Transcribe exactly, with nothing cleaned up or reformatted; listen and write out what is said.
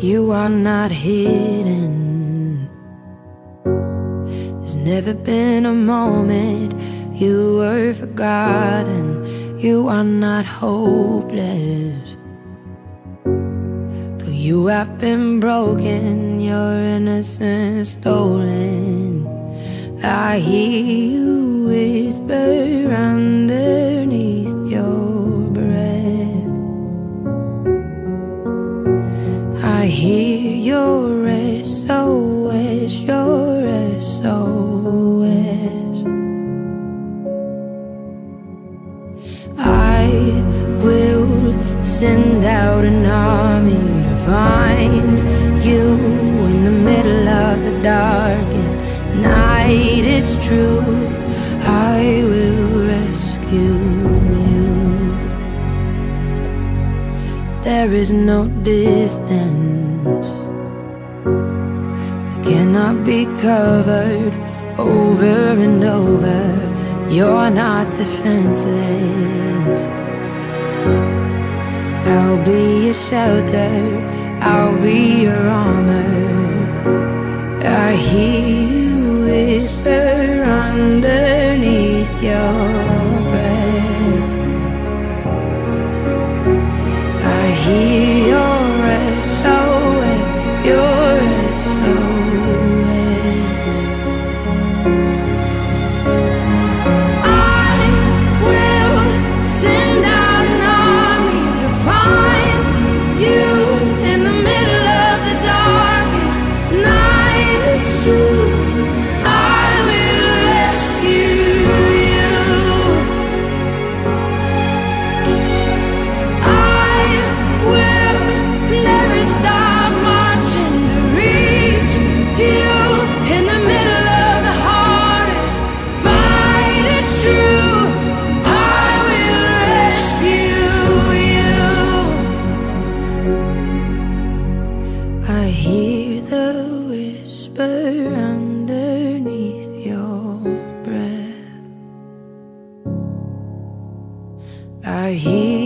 You are not hidden. There's never been a moment you were forgotten. You are not hopeless. Though you have been broken, your innocence stolen, I hear you whisper underneath your breath. I hear your S O S, your S O S. I will send out an army to find you in the middle of the darkest night. It's true, I will rescue you. There is no distance that cannot be covered over and over. You're not defenseless. I'll be your shelter, I'll be your armor. I hear you whisper underneath your breath. I hear your S O S, your S O S. I will send out an army to find you in the middle of the darkest night. It's true. I hear